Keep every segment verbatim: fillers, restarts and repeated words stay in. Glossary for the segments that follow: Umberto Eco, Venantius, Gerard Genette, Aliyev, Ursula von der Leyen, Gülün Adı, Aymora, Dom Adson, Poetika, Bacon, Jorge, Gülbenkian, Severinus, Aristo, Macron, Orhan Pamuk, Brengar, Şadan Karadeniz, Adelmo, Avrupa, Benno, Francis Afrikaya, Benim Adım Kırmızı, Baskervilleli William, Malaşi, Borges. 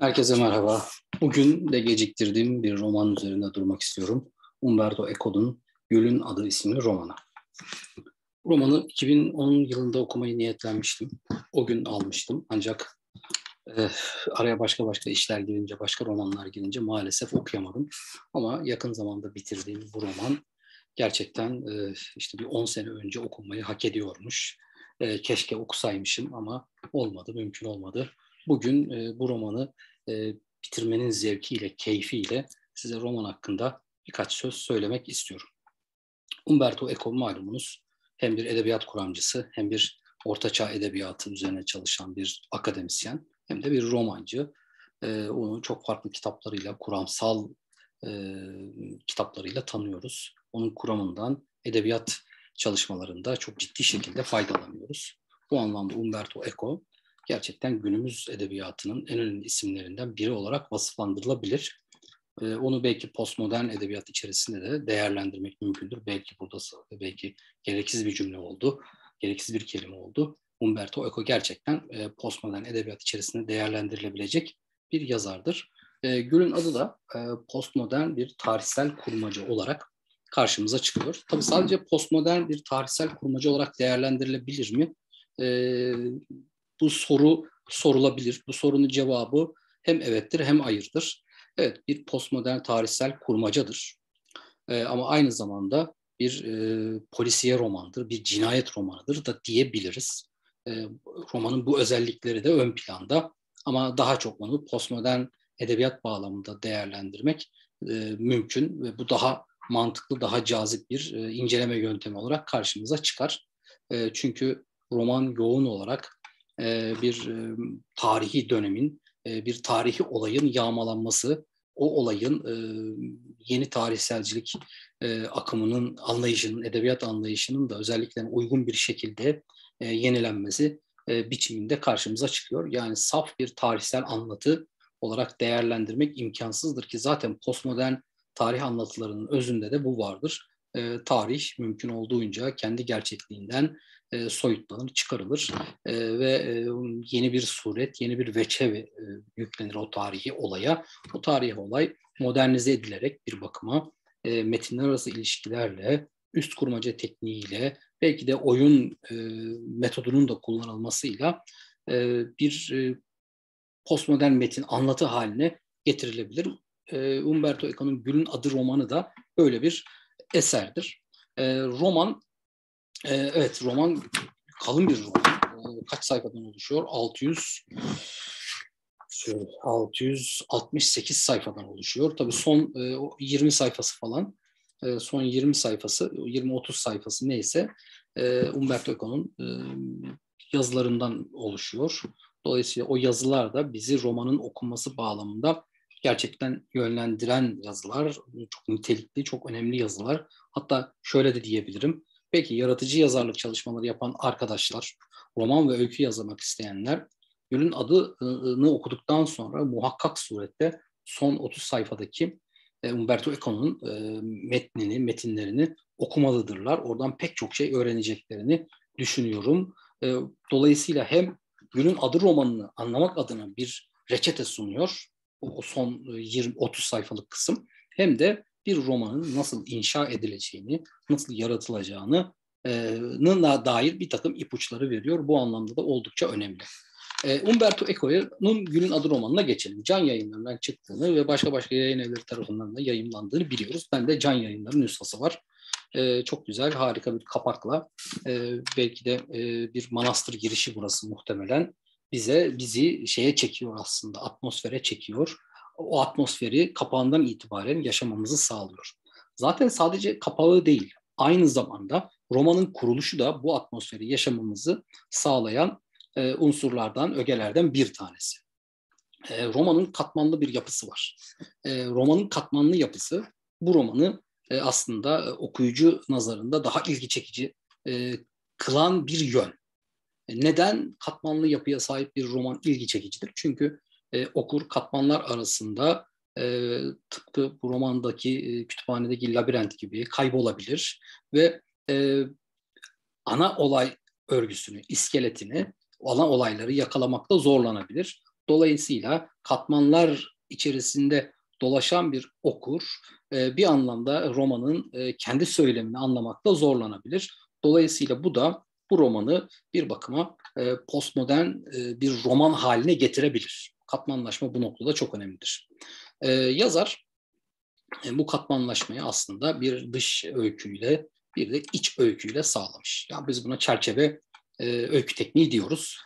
Herkese merhaba. Bugün de geciktirdiğim bir roman üzerinde durmak istiyorum. Umberto Eco'nun Gülün Adı isimli romanı. Romanı iki bin on yılında okumayı niyetlenmiştim. O gün almıştım. Ancak e, araya başka başka işler girince, başka romanlar girince maalesef okuyamadım. Ama yakın zamanda bitirdiğim bu roman gerçekten e, işte bir on sene önce okunmayı hak ediyormuş. E, keşke okusaymışım ama olmadı, mümkün olmadı. Bugün e, bu romanı e, bitirmenin zevkiyle, keyfiyle size roman hakkında birkaç söz söylemek istiyorum. Umberto Eco malumunuz hem bir edebiyat kuramcısı, hem bir ortaçağ edebiyatı üzerine çalışan bir akademisyen, hem de bir romancı. E, onu çok farklı kitaplarıyla, kuramsal e, kitaplarıyla tanıyoruz. Onun kuramından edebiyat çalışmalarında çok ciddi şekilde faydalanıyoruz. Bu anlamda Umberto Eco gerçekten günümüz edebiyatının en önemli isimlerinden biri olarak vasıflandırılabilir. Ee, onu belki postmodern edebiyat içerisinde de değerlendirmek mümkündür. Belki burada belki gereksiz bir cümle oldu, gereksiz bir kelime oldu. Umberto Eco gerçekten e, postmodern edebiyat içerisinde değerlendirilebilecek bir yazardır. E, Gül'ün adı da e, postmodern bir tarihsel kurmacı olarak karşımıza çıkıyor. Tabii sadece postmodern bir tarihsel kurmacı olarak değerlendirilebilir mi? E, Bu soru sorulabilir. Bu sorunun cevabı hem evettir hem hayırdır. Evet, bir postmodern tarihsel kurmacadır. Ee, ama aynı zamanda bir e, polisiye romandır, bir cinayet romanıdır da diyebiliriz. E, romanın bu özellikleri de ön planda. Ama daha çok onu postmodern edebiyat bağlamında değerlendirmek e, mümkün ve bu daha mantıklı, daha cazip bir e, inceleme yöntemi olarak karşımıza çıkar. E, çünkü roman yoğun olarak bir tarihi dönemin, bir tarihi olayın yağmalanması, o olayın yeni tarihselcilik akımının, anlayışının, edebiyat anlayışının da özelliklerine uygun bir şekilde yenilenmesi biçiminde karşımıza çıkıyor. Yani saf bir tarihsel anlatı olarak değerlendirmek imkansızdır ki zaten postmodern tarih anlatılarının özünde de bu vardır. E, tarih mümkün olduğunca kendi gerçekliğinden e, soyutlanır, çıkarılır e, ve e, yeni bir suret, yeni bir veçe e, yüklenir o tarihi olaya. O tarihi olay modernize edilerek bir bakıma e, metinler arası ilişkilerle, üst kurmaca tekniğiyle, belki de oyun e, metodunun da kullanılmasıyla e, bir e, postmodern metin anlatı haline getirilebilir. E, Umberto Eco'nun Gül'ün Adı romanı da böyle bir eserdir. E, roman, e, evet roman kalın bir roman. E, kaç sayfadan oluşuyor? altı yüz altmış sekiz sayfadan oluşuyor. Tabii son e, yirmi sayfası falan, e, son yirmi sayfası, yirmi otuz sayfası neyse e, Umberto Eco'nun e, yazılarından oluşuyor. Dolayısıyla o yazılar da bizi romanın okunması bağlamında gerçekten yönlendiren yazılar, çok nitelikli, çok önemli yazılar. Hatta şöyle de diyebilirim, belki yaratıcı yazarlık çalışmaları yapan arkadaşlar, roman ve öykü yazmak isteyenler, Gül'ün Adı'nı okuduktan sonra muhakkak surette son otuz sayfadaki Umberto Eco'nun metnini, metinlerini okumalıdırlar. Oradan pek çok şey öğreneceklerini düşünüyorum. Dolayısıyla hem Gül'ün Adı romanını anlamak adına bir reçete sunuyor, o son yirmi otuz sayfalık kısım, hem de bir romanın nasıl inşa edileceğini, nasıl yaratılacağına dair bir takım ipuçları veriyor. Bu anlamda da oldukça önemli. Umberto Eco'nun Gül'ün Adı romanına geçelim. Can Yayınları'ndan çıktığını ve başka başka yayın evleri tarafından da yayımlandığını biliyoruz. Ben de Can Yayınları'nın nüshası var. Ee, çok güzel, harika bir kapakla. Ee, belki de e, bir manastır girişi burası muhtemelen. bize bizi şeye çekiyor aslında, atmosfere çekiyor. O atmosferi kapağından itibaren yaşamamızı sağlıyor. Zaten sadece kapağı değil, aynı zamanda romanın kuruluşu da bu atmosferi yaşamamızı sağlayan e, unsurlardan, ögelerden bir tanesi. E, romanın katmanlı bir yapısı var. E, romanın katmanlı yapısı bu romanı e, aslında e, okuyucu nazarında daha ilgi çekici e, kılan bir yön. Neden katmanlı yapıya sahip bir roman ilgi çekicidir? Çünkü e, okur katmanlar arasında e, tıpkı bu romandaki e, kütüphanedeki labirent gibi kaybolabilir ve e, ana olay örgüsünü, iskeletini, ana olayları yakalamakta zorlanabilir. Dolayısıyla katmanlar içerisinde dolaşan bir okur bir anlamda romanın kendi söylemini anlamakta zorlanabilir. Dolayısıyla bu da bu romanı bir bakıma postmodern bir roman haline getirebilir. Katmanlaşma bu noktada çok önemlidir. Yazar bu katmanlaşmayı aslında bir dış öyküyle bir de iç öyküyle sağlamış. Yani biz buna çerçeve öykü tekniği diyoruz.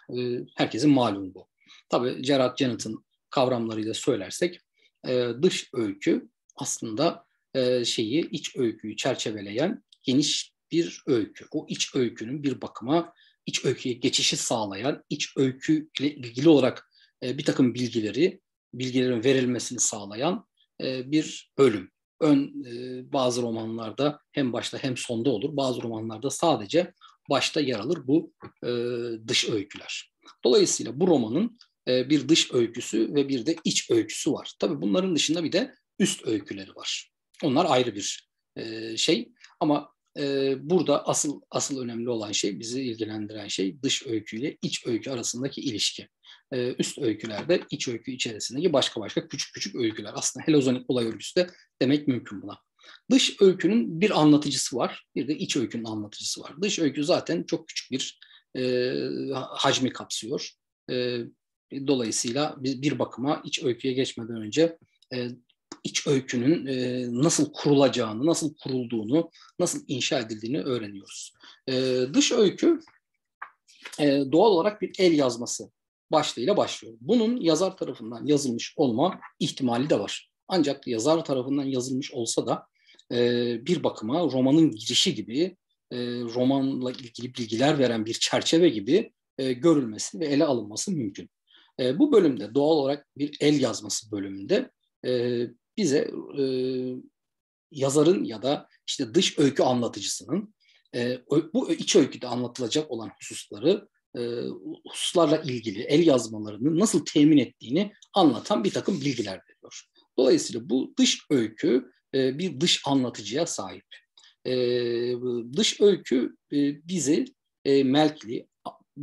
Herkesin malumu bu. Tabii Gerard Genette'in kavramlarıyla söylersek dış öykü aslında şeyi iç öyküyü çerçeveleyen geniş bir öykü. O iç öykünün bir bakıma iç öyküye geçişi sağlayan, iç öyküyle ilgili olarak bir takım bilgileri, bilgilerin verilmesini sağlayan bir bölüm. Ön bazı romanlarda hem başta hem sonda olur. Bazı romanlarda sadece başta yer alır bu dış öyküler. Dolayısıyla bu romanın bir dış öyküsü ve bir de iç öyküsü var. Tabii bunların dışında bir de üst öyküleri var. Onlar ayrı bir şey ama burada asıl asıl önemli olan şey, bizi ilgilendiren şey dış öyküyle iç öykü arasındaki ilişki. Üst öykülerde iç öykü içerisindeki başka başka küçük küçük öyküler. Aslında helozonik olay örgüsü de demek mümkün buna. Dış öykünün bir anlatıcısı var, bir de iç öykünün anlatıcısı var. Dış öykü zaten çok küçük bir e, hacmi kapsıyor. E, dolayısıyla bir bakıma iç öyküye geçmeden önce e, iç öykünün e, nasıl kurulacağını, nasıl kurulduğunu, nasıl inşa edildiğini öğreniyoruz. E, dış öykü e, doğal olarak bir el yazması başlığıyla başlıyor. Bunun yazar tarafından yazılmış olma ihtimali de var. Ancak yazar tarafından yazılmış olsa da e, bir bakıma romanın girişi gibi, e, romanla ilgili bilgiler veren bir çerçeve gibi e, görülmesi ve ele alınması mümkün. E, bu bölümde doğal olarak bir el yazması bölümünde e, bize e, yazarın ya da işte dış öykü anlatıcısının e, bu iç öyküde anlatılacak olan hususları, E, hususlarla ilgili el yazmalarını nasıl temin ettiğini anlatan bir takım bilgiler veriyor. Dolayısıyla bu dış öykü e, bir dış anlatıcıya sahip. E, dış öykü e, bizi e, Melkli,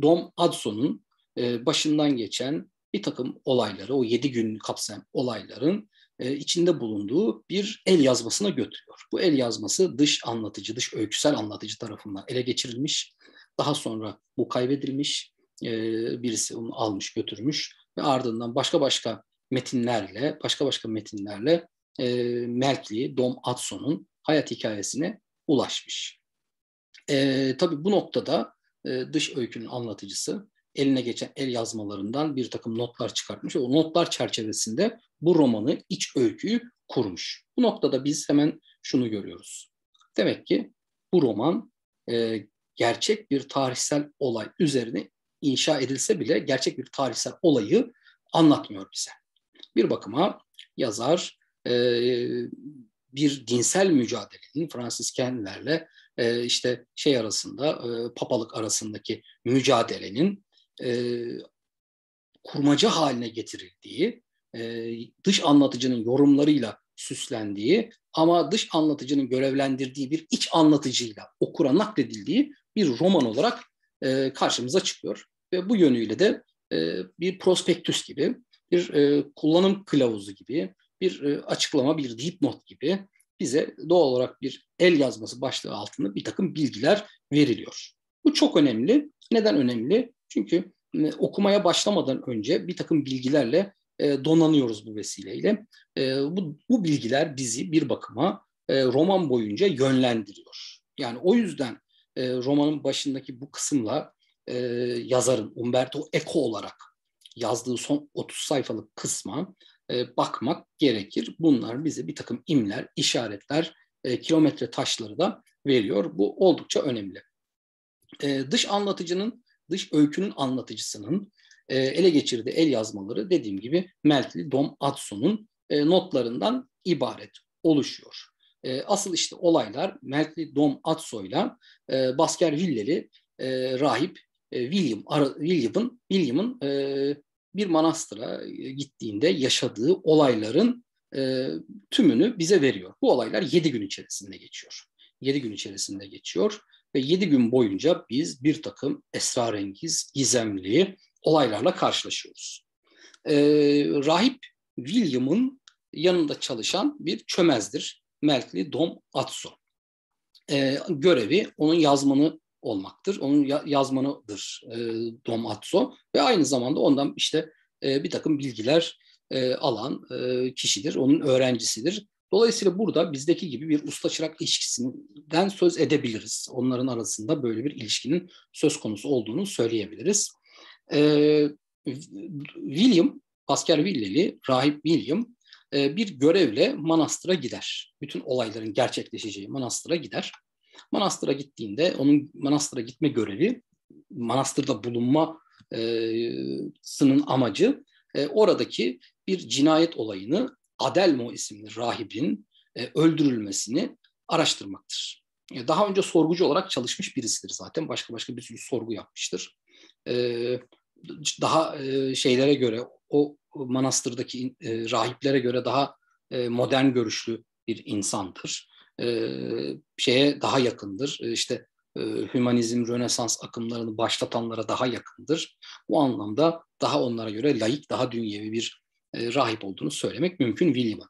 Dom Adson'un e, başından geçen bir takım olayları, o yedi günü kapsayan olayların e, içinde bulunduğu bir el yazmasına götürüyor. Bu el yazması dış anlatıcı, dış öyküsel anlatıcı tarafından ele geçirilmiş. Daha sonra bu kaybedilmiş, birisi onu almış götürmüş ve ardından başka başka metinlerle, başka başka metinlerle Melkli, Dom Adson'un hayat hikayesine ulaşmış. E, tabii bu noktada dış öykünün anlatıcısı eline geçen el yazmalarından bir takım notlar çıkartmış ve o notlar çerçevesinde bu romanı, iç öyküyü kurmuş. Bu noktada biz hemen şunu görüyoruz. Demek ki bu roman E, gerçek bir tarihsel olay üzerine inşa edilse bile gerçek bir tarihsel olayı anlatmıyor bize. Bir bakıma yazar e, bir dinsel mücadelenin Fransiskenlerle e, işte şey arasında e, papalık arasındaki mücadelenin e, kurmaca haline getirildiği, e, dış anlatıcının yorumlarıyla süslendiği ama dış anlatıcının görevlendirdiği bir iç anlatıcıyla okura nakledildiği bir roman olarak e, karşımıza çıkıyor. Ve bu yönüyle de e, bir prospektüs gibi, bir e, kullanım kılavuzu gibi, bir e, açıklama, bir dipnot gibi bize doğal olarak bir el yazması başlığı altında bir takım bilgiler veriliyor. Bu çok önemli. Neden önemli? Çünkü e, okumaya başlamadan önce bir takım bilgilerle e, donanıyoruz bu vesileyle. E, bu, bu bilgiler bizi bir bakıma e, roman boyunca yönlendiriyor. Yani o yüzden E, romanın başındaki bu kısımla e, yazarın Umberto Eco olarak yazdığı son otuz sayfalık kısma e, bakmak gerekir. Bunlar bize bir takım imler, işaretler, e, kilometre taşları da veriyor. Bu oldukça önemli. E, dış anlatıcının, dış öykünün anlatıcısının e, ele geçirdiği el yazmaları dediğim gibi Melkli, Dom Adson'un e, notlarından ibaret oluşuyor. Asıl işte olaylar Melkli Dom Adso'yla e, Baskervilleli e, rahip e, William William'ın William'ın e, bir manastıra gittiğinde yaşadığı olayların e, tümünü bize veriyor. Bu olaylar yedi gün içerisinde geçiyor. Yedi gün içerisinde geçiyor ve yedi gün boyunca biz bir takım esrarengiz, gizemli olaylarla karşılaşıyoruz. e, rahip William'ın yanında çalışan bir çömezdir. Merkli Dom Adson. E, görevi onun yazmanı olmaktır. Onun ya, yazmanıdır e, Dom Adson ve aynı zamanda ondan işte e, bir takım bilgiler e, alan e, kişidir. Onun öğrencisidir. Dolayısıyla burada bizdeki gibi bir usta çırak ilişkisinden söz edebiliriz. Onların arasında böyle bir ilişkinin söz konusu olduğunu söyleyebiliriz. Ee, William, Baskervilleli rahip William e, bir görevle manastıra gider. Bütün olayların gerçekleşeceği manastıra gider. Manastıra gittiğinde onun manastıra gitme görevi, manastırda bulunmasının amacı e, oradaki bir cinayet olayını Adelmo isimli rahibin e, öldürülmesini araştırmaktır. E, daha önce sorgucu olarak çalışmış birisidir zaten. Başka başka bir sürü sorgu yapmıştır. E, daha e, şeylere göre, o manastırdaki e, rahiplere göre daha e, modern görüşlü bir insandır. E, şeye daha yakındır. E, işte e, hümanizm, Rönesans akımlarını başlatanlara daha yakındır. Bu anlamda daha onlara göre laik, daha dünyevi bir rahip olduğunu söylemek mümkün William'ın.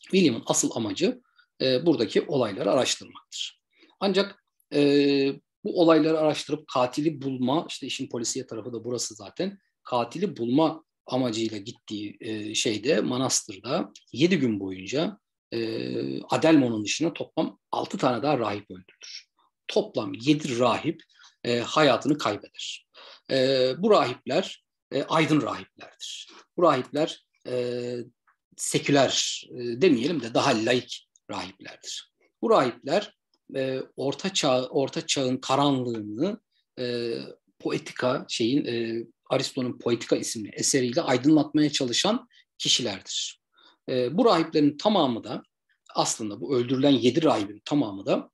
William'ın asıl amacı e, buradaki olayları araştırmaktır. Ancak e, bu olayları araştırıp katili bulma, işte işin polisiye tarafı da burası zaten, katili bulma amacıyla gittiği e, şeyde, manastırda yedi gün boyunca e, Adelmo'nun dışında toplam altı tane daha rahip öldürülür. Toplam yedi rahip e, hayatını kaybeder. E, bu rahipler E, aydın rahiplerdir. Bu rahipler e, seküler e, demeyelim de daha laik rahiplerdir. Bu rahipler e, orta çağ, orta çağın karanlığını e, Poetika şeyin e, Aristo'nun Poetika isimli eseriyle aydınlatmaya çalışan kişilerdir. E, bu rahiplerin tamamı da aslında bu öldürülen yedi rahibin tamamı da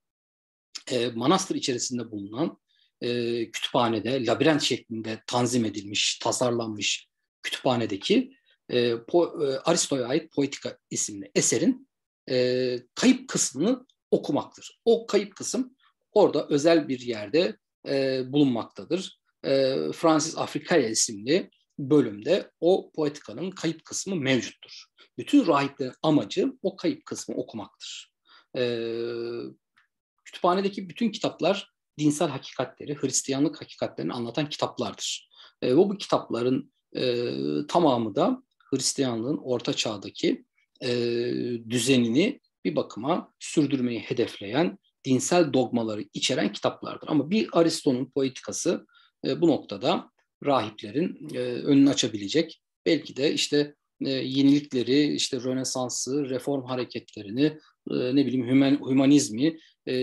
e, manastır içerisinde bulunan E, kütüphanede, labirent şeklinde tanzim edilmiş, tasarlanmış kütüphanedeki e, po, e, Aristo'ya ait Poetika isimli eserin e, kayıp kısmını okumaktır. O kayıp kısım orada özel bir yerde e, bulunmaktadır. E, Francis Afrikaya isimli bölümde o Poetika'nın kayıp kısmı mevcuttur. Bütün rahiplerin amacı o kayıp kısmı okumaktır. E, kütüphanedeki bütün kitaplar dinsel hakikatleri, Hristiyanlık hakikatlerini anlatan kitaplardır. E, bu, bu kitapların e, tamamı da Hristiyanlığın orta çağdaki e, düzenini bir bakıma sürdürmeyi hedefleyen dinsel dogmaları içeren kitaplardır. Ama bir Aristo'nun Poetikası e, bu noktada rahiplerin e, önünü açabilecek, belki de işte e, yenilikleri, işte Rönesans'ı, reform hareketlerini, e, ne bileyim hüman, hümanizmi E,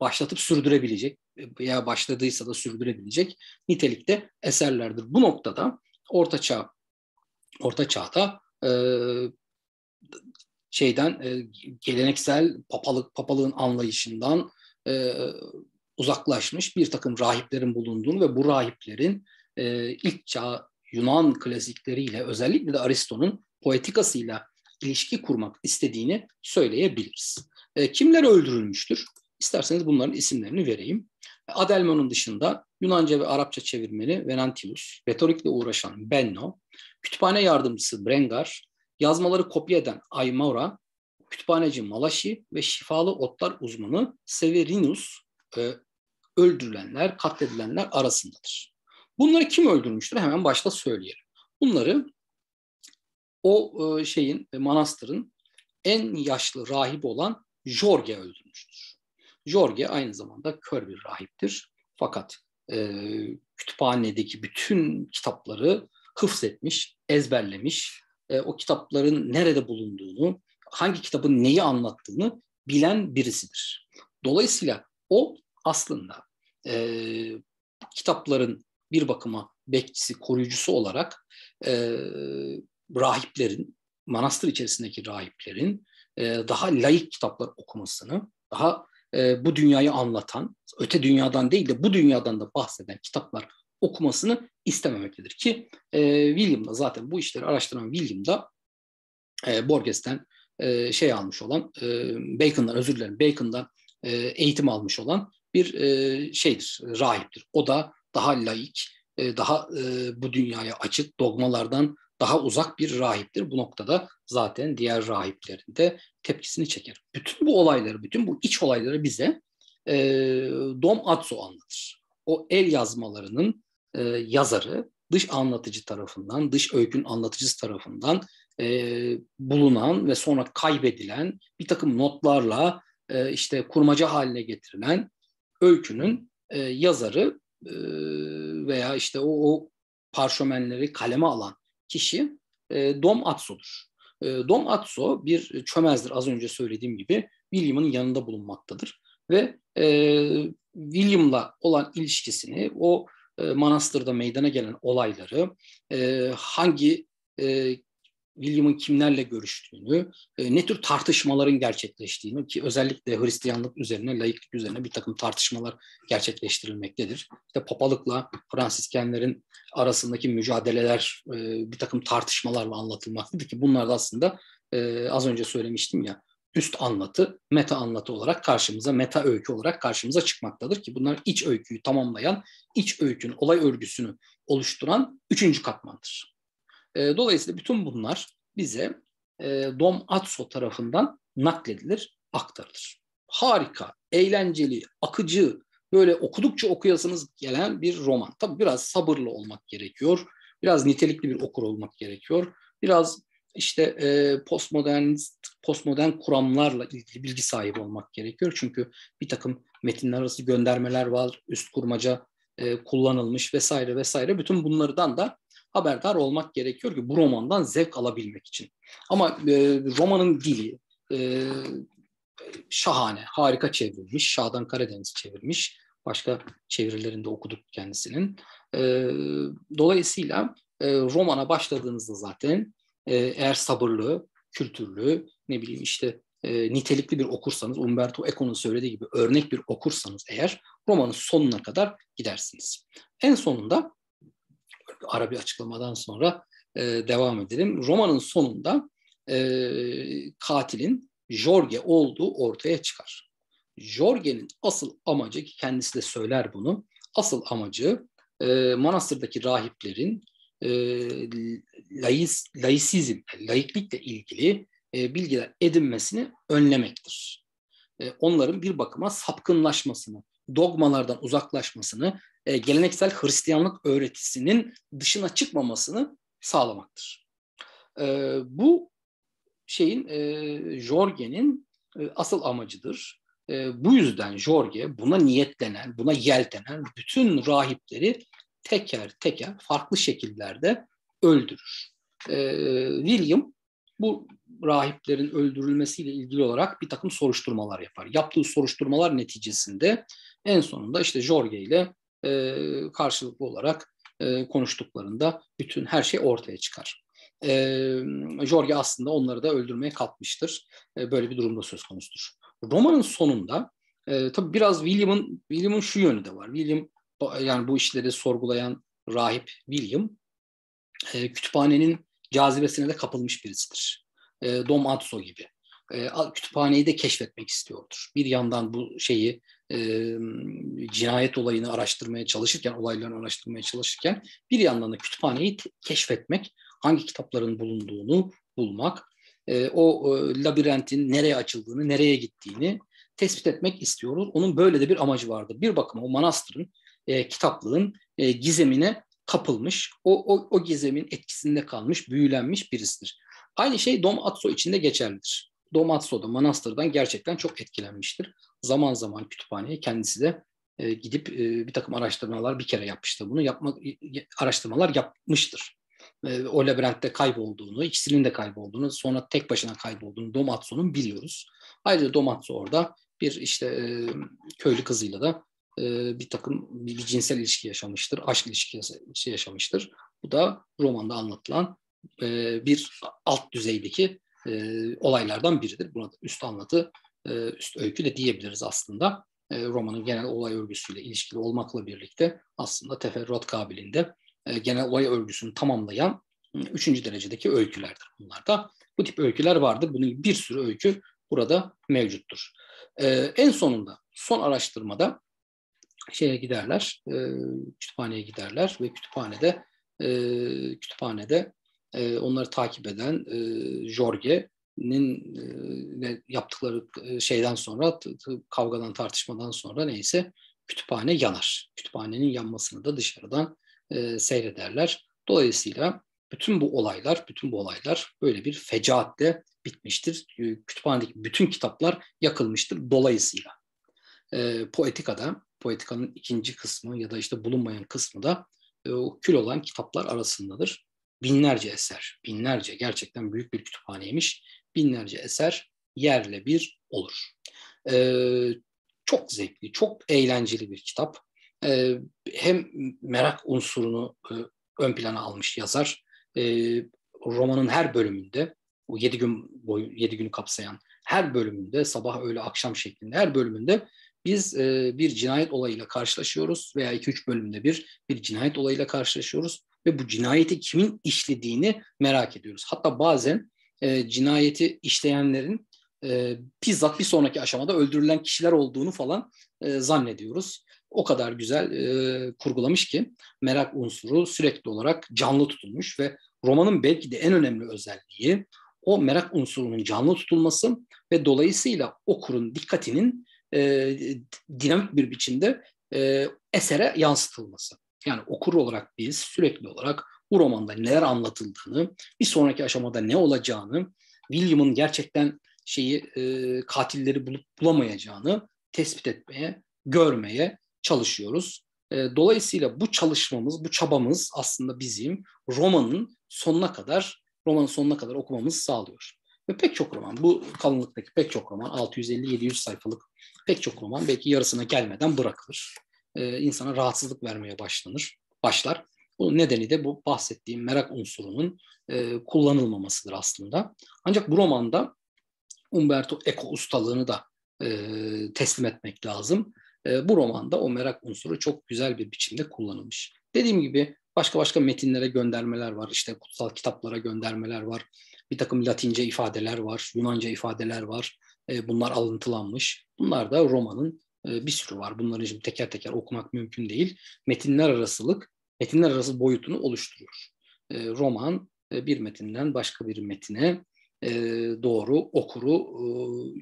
başlatıp sürdürebilecek veya başladıysa da sürdürebilecek nitelikte eserlerdir. Bu noktada Orta Çağ, Orta Çağ'da e, şeyden e, geleneksel papalık papalığın anlayışından e, uzaklaşmış bir takım rahiplerin bulunduğunu ve bu rahiplerin e, ilk çağ Yunan klasikleriyle, özellikle de Aristo'nun Poetikasıyla ilişki kurmak istediğini söyleyebiliriz. Kimler öldürülmüştür? İsterseniz bunların isimlerini vereyim. Adelmo'nun dışında Yunanca ve Arapça çevirmeni Venantius, retorikle uğraşan Benno, kütüphane yardımcısı Brengar, yazmaları kopya eden Aymora, kütüphaneci Malaşi ve şifalı otlar uzmanı Severinus öldürülenler, katledilenler arasındadır. Bunları kim öldürmüştür? Hemen başta söyleyelim. Bunları o şeyin, manastırın en yaşlı rahibi olan Jorge öldürmüştür. Jorge aynı zamanda kör bir rahiptir. Fakat e, kütüphanedeki bütün kitapları hıfzetmiş, ezberlemiş, e, o kitapların nerede bulunduğunu, hangi kitabın neyi anlattığını bilen birisidir. Dolayısıyla o aslında e, kitapların bir bakıma bekçisi, koruyucusu olarak e, rahiplerin, manastır içerisindeki rahiplerin daha laik kitaplar okumasını, daha bu dünyayı anlatan, öte dünyadan değil de bu dünyadan da bahseden kitaplar okumasını istememektedir. Ki William da zaten bu işleri araştıran William da Borges'ten şey almış olan, Bacon'dan özür dilerim, Bacon'dan eğitim almış olan bir şeydir, rahiptir. O da daha laik, daha bu dünyaya açık, dogmalardan daha uzak bir rahiptir. Bu noktada zaten diğer rahiplerin de tepkisini çeker. Bütün bu olayları, bütün bu iç olayları bize e, Dom Adson anlatır. O el yazmalarının e, yazarı, dış anlatıcı tarafından, dış öykünün anlatıcısı tarafından e, bulunan ve sonra kaybedilen bir takım notlarla e, işte kurmaca haline getirilen öykünün e, yazarı e, veya işte o, o parşömenleri kaleme alan kişi e, Dom Adso'dur. E, Dom Adso bir çömezdir, az önce söylediğim gibi. William'ın yanında bulunmaktadır. Ve e, William'la olan ilişkisini, o e, manastırda meydana gelen olayları, e, hangi e, William'ın kimlerle görüştüğünü, e, ne tür tartışmaların gerçekleştiğini, ki özellikle Hristiyanlık üzerine, laiklik üzerine bir takım tartışmalar gerçekleştirilmektedir. İşte papalıkla Fransiskenlerin arasındaki mücadeleler e, bir takım tartışmalarla anlatılmaktadır ki bunlar da aslında e, az önce söylemiştim ya, üst anlatı, meta anlatı olarak karşımıza, meta öykü olarak karşımıza çıkmaktadır ki bunlar iç öyküyü tamamlayan, iç öykünün olay örgüsünü oluşturan üçüncü katmandır. Dolayısıyla bütün bunlar bize Dom Adso tarafından nakledilir, aktarılır. Harika, eğlenceli, akıcı, böyle okudukça okuyasınız gelen bir roman. Tabii biraz sabırlı olmak gerekiyor, biraz nitelikli bir okur olmak gerekiyor, biraz işte postmodern, postmodern kuramlarla ilgili bilgi sahibi olmak gerekiyor. Çünkü bir takım metinler arası göndermeler var, üst kurmaca kullanılmış vesaire vesaire. Bütün bunlardan da haberdar olmak gerekiyor ki bu romandan zevk alabilmek için. Ama e, romanın dili e, şahane, harika çevrilmiş. Şadan Karadeniz çevirmiş. Başka çevirilerinde okuduk kendisinin. E, dolayısıyla e, romana başladığınızda zaten e, eğer sabırlı, kültürlü, ne bileyim işte e, nitelikli bir okursanız, Umberto Eco'nun söylediği gibi örnek bir okursanız eğer, romanın sonuna kadar gidersiniz. En sonunda, ara bir açıklamadan sonra e, devam edelim. Romanın sonunda e, katilin Jorge olduğu ortaya çıkar. Jorge'nin asıl amacı, ki kendisi de söyler bunu, asıl amacı e, manastırdaki rahiplerin e, lais, laisizm, laiklikle ilgili e, bilgiler edinmesini önlemektir. E, onların bir bakıma sapkınlaşmasını, dogmalardan uzaklaşmasını, geleneksel Hristiyanlık öğretisinin dışına çıkmamasını sağlamaktır. Bu şeyin, Jorge'nin asıl amacıdır. Bu yüzden Jorge buna niyetlenen, buna yeltenen bütün rahipleri teker teker farklı şekillerde öldürür. William bu rahiplerin öldürülmesiyle ilgili olarak bir takım soruşturmalar yapar. Yaptığı soruşturmalar neticesinde en sonunda işte Jorge ile E, karşılıklı olarak e, konuştuklarında bütün her şey ortaya çıkar. E, Jorge aslında onları da öldürmeye kalkmıştır. E, böyle bir durumda söz konusudur. Romanın sonunda e, tabii biraz William'ın William'ın şu yönü de var. William, yani bu işleri sorgulayan rahip William, e, kütüphanenin cazibesine de kapılmış birisidir. E, Dom Adso gibi. E, kütüphaneyi de keşfetmek istiyordur. Bir yandan bu şeyi E, cinayet olayını araştırmaya çalışırken, olaylarını araştırmaya çalışırken bir yandan da kütüphaneyi keşfetmek, hangi kitapların bulunduğunu bulmak, e, o e, labirentin nereye açıldığını, nereye gittiğini tespit etmek istiyoruz. Onun böyle de bir amacı vardı. Bir bakıma o manastırın, e, kitaplığın e, gizemine kapılmış, o, o, o gizemin etkisinde kalmış, büyülenmiş birisidir. Aynı şey Dom Adso için de geçerlidir. Dom Adso da manastırdan gerçekten çok etkilenmiştir. Zaman zaman kütüphaneye kendisi de e, gidip e, bir takım araştırmalar bir kere yapmıştır. Bunu yapmak araştırmalar yapmıştır. E, o labirentte kaybolduğunu, ikisinin de kaybolduğunu, sonra tek başına kaybolduğunu Dom Adso'nun biliyoruz. Ayrıca Dom Adso orada bir işte e, köylü kızıyla da e, bir takım bir, bir cinsel ilişki yaşamıştır, aşk ilişkisi yaşamıştır. Bu da romanda anlatılan e, bir alt düzeydeki E, olaylardan biridir. Buna da üst anlatı, e, üst öykü de diyebiliriz aslında. E, romanın genel olay örgüsüyle ilişkili olmakla birlikte aslında teferruat kabiliğinde e, genel olay örgüsünü tamamlayan e, üçüncü derecedeki öykülerdir bunlar da. Bu tip öyküler vardır. Bunun bir sürü öykü burada mevcuttur. E, en sonunda, son araştırmada şeye giderler, e, kütüphaneye giderler ve kütüphanede e, kütüphanede e, onları takip eden e, Jorge'nin e, yaptıkları şeyden sonra, kavgadan, tartışmadan sonra neyse kütüphane yanar. Kütüphanenin yanmasını da dışarıdan e, seyrederler. Dolayısıyla bütün bu olaylar, bütün bu olaylar böyle bir fecaatle bitmiştir. Kütüphanedeki bütün kitaplar yakılmıştır. Dolayısıyla e, Poetika'da, Poetika'nın ikinci kısmı ya da işte bulunmayan kısmı da e, o kül olan kitaplar arasındadır. Binlerce eser, binlerce, gerçekten büyük bir kütüphaneymiş. Binlerce eser yerle bir olur. E, çok zevkli, çok eğlenceli bir kitap. E, hem merak unsurunu e, ön plana almış yazar. E, romanın her bölümünde, o yedi gün boyu, yedi günü kapsayan her bölümünde, sabah, öğle, akşam şeklinde her bölümünde biz e, bir cinayet olayıyla karşılaşıyoruz veya iki üç bölümde bir bir cinayet olayıyla karşılaşıyoruz ve bu cinayeti kimin işlediğini merak ediyoruz. Hatta bazen e, cinayeti işleyenlerin e, bizzat bir sonraki aşamada öldürülen kişiler olduğunu falan e, zannediyoruz. O kadar güzel e, kurgulamış ki merak unsuru sürekli olarak canlı tutulmuş ve romanın belki de en önemli özelliği o merak unsurunun canlı tutulması ve dolayısıyla okurun dikkatinin e, dinamik bir biçimde e, esere yansıtılması. Yani okur olarak biz sürekli olarak bu romanda neler anlatıldığını, bir sonraki aşamada ne olacağını, William'ın gerçekten şeyi e, katilleri bulup bulamayacağını tespit etmeye, görmeye çalışıyoruz. Dolayısıyla bu çalışmamız, bu çabamız aslında bizim romanın sonuna kadar, romanın sonuna kadar okumamızı sağlıyor. Ve pek çok roman, bu kalınlıktaki pek çok roman, altı yüz elli yedi yüz sayfalık pek çok roman belki yarısına gelmeden bırakılır. Ee, insana rahatsızlık vermeye başlanır, başlar. Bunun nedeni de bu bahsettiğim merak unsurunun e, kullanılmamasıdır aslında. Ancak bu romanda Umberto Eco ustalığını da e, teslim etmek lazım. Bu romanda o merak unsuru çok güzel bir biçimde kullanılmış. Dediğim gibi başka başka metinlere göndermeler var. İşte kutsal kitaplara göndermeler var. Bir takım Latince ifadeler var. Yunanca ifadeler var. Bunlar alıntılanmış. Bunlar da romanın bir sürü var. Bunları şimdi teker teker okumak mümkün değil. Metinler arasılık, metinler arası boyutunu oluşturuyor. Roman bir metinden başka bir metine doğru okuru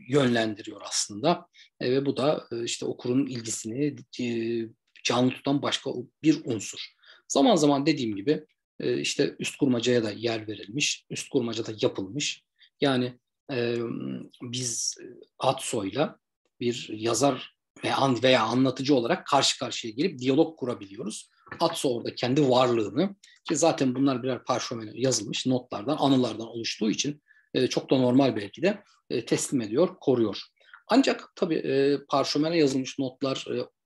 yönlendiriyor aslında ve bu da işte okurun ilgisini canlı tutan başka bir unsur. Zaman zaman dediğim gibi işte üst kurmacaya da yer verilmiş, üst kurmacada yapılmış. Yani biz Adsoy'la bir yazar veya anlatıcı olarak karşı karşıya gelip diyalog kurabiliyoruz. Adso orada kendi varlığını, ki zaten bunlar birer parşömene yazılmış notlardan, anılardan oluştuğu için çok da normal belki de teslim ediyor, koruyor. Ancak tabii parşömene yazılmış notlar,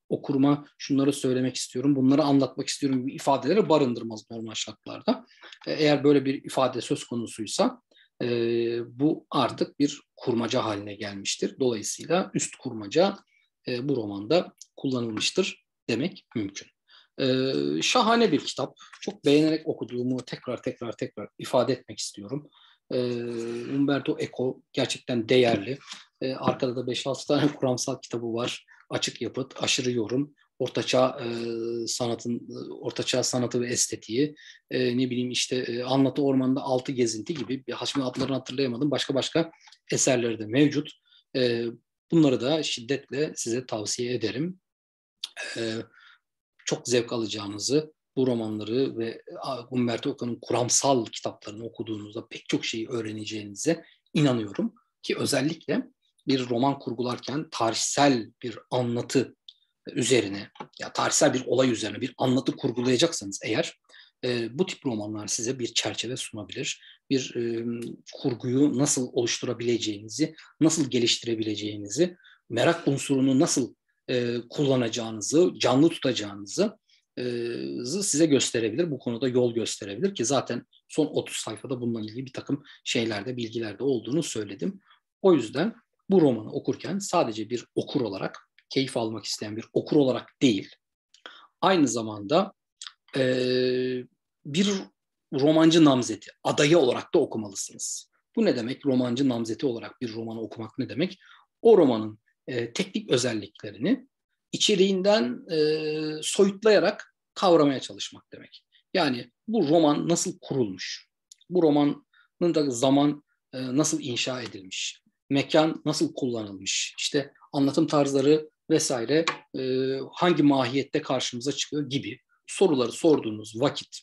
okuruma şunları söylemek istiyorum, bunları anlatmak istiyorum gibi ifadeleri barındırmaz normal şartlarda. Eğer böyle bir ifade söz konusuysa bu artık bir kurmaca haline gelmiştir. Dolayısıyla üst kurmaca bu romanda kullanılmıştır demek mümkün. Şahane bir kitap. Çok beğenerek okuduğumu tekrar tekrar tekrar ifade etmek istiyorum. Umberto Eco gerçekten değerli. Arkada da beş altı tane kuramsal kitabı var. Açık yapıt, aşırı yorum, ortaçağ sanatın, ortaçağ sanatı ve estetiği, ne bileyim işte Anlatı Ormanı'nda altı gezinti gibi, şimdi adlarını hatırlayamadım, başka başka eserleri de mevcut. Bunları da şiddetle size tavsiye ederim. Çok zevk alacağınızı, bu romanları ve Umberto Eco'nun kuramsal kitaplarını okuduğunuzda pek çok şeyi öğreneceğinize inanıyorum. Ki özellikle bir roman kurgularken tarihsel bir anlatı üzerine, ya tarihsel bir olay üzerine bir anlatı kurgulayacaksanız eğer, e, bu tip romanlar size bir çerçeve sunabilir. Bir e, kurguyu nasıl oluşturabileceğinizi, nasıl geliştirebileceğinizi, merak unsurunu nasıl e, kullanacağınızı, canlı tutacağınızı size gösterebilir. Bu konuda yol gösterebilir ki zaten son otuz sayfada bununla ilgili bir takım şeylerde, bilgilerde olduğunu söyledim. O yüzden bu romanı okurken sadece bir okur olarak, keyif almak isteyen bir okur olarak değil, aynı zamanda e, bir romancı namzeti, adayı olarak da okumalısınız. Bu ne demek? Romancı namzeti olarak bir romanı okumak ne demek? O romanın e, teknik özelliklerini içeriğinden e, soyutlayarak kavramaya çalışmak demek. Yani bu roman nasıl kurulmuş? bu romanın da zaman e, nasıl inşa edilmiş, mekan nasıl kullanılmış, işte anlatım tarzları vesaire e, hangi mahiyette karşımıza çıkıyor gibi soruları sorduğunuz vakit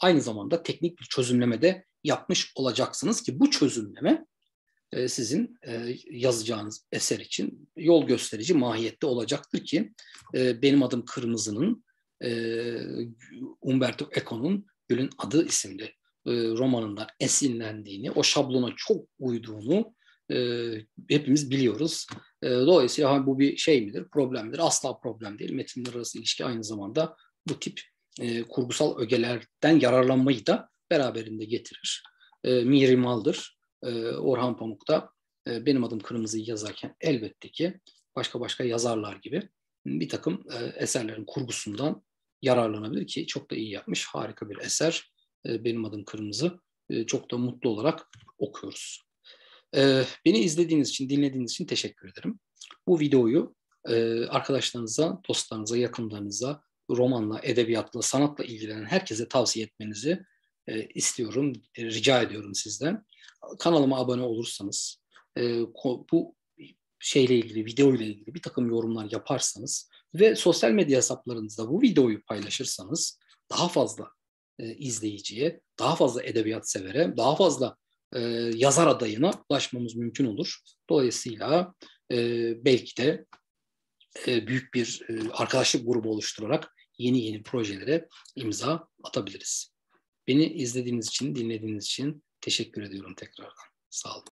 aynı zamanda teknik bir çözümleme de yapmış olacaksınız ki bu çözümleme e, sizin e, yazacağınız eser için yol gösterici mahiyette olacaktır ki e, Benim Adım Kırmızı'nın e, Umberto Eco'nun Gülün Adı isimli e, romanından esinlendiğini, o şablona çok uyduğunu e, hepimiz biliyoruz. E, dolayısıyla bu bir şey midir? Problemdir. Asla problem değil. Metinler arası ilişki aynı zamanda bu tip e, kurgusal ögelerden yararlanmayı da beraberinde getirir. E, mirimaldır. E, Orhan Pamuk da e, Benim Adım Kırmızı'yı yazarken elbette ki başka başka yazarlar gibi bir takım e, eserlerin kurgusundan yararlanabilir ki çok da iyi yapmış. Harika bir eser. E, Benim Adım Kırmızı. E, çok da mutlu olarak okuyoruz. E, beni izlediğiniz için, dinlediğiniz için teşekkür ederim. Bu videoyu e, arkadaşlarınıza, dostlarınıza, yakınlarınıza, romanla, edebiyatla, sanatla ilgilenen herkese tavsiye etmenizi E, istiyorum, e, rica ediyorum sizden. Kanalıma abone olursanız, e, bu şeyle ilgili, video ile ilgili bir takım yorumlar yaparsanız ve sosyal medya hesaplarınızda bu videoyu paylaşırsanız daha fazla e, izleyiciye, daha fazla edebiyat severe, daha fazla e, yazar adayına ulaşmamız mümkün olur. Dolayısıyla e, belki de e, büyük bir e, arkadaşlık grubu oluşturarak yeni yeni projelere imza atabiliriz. Beni izlediğiniz için, dinlediğiniz için teşekkür ediyorum tekrardan. Sağ olun.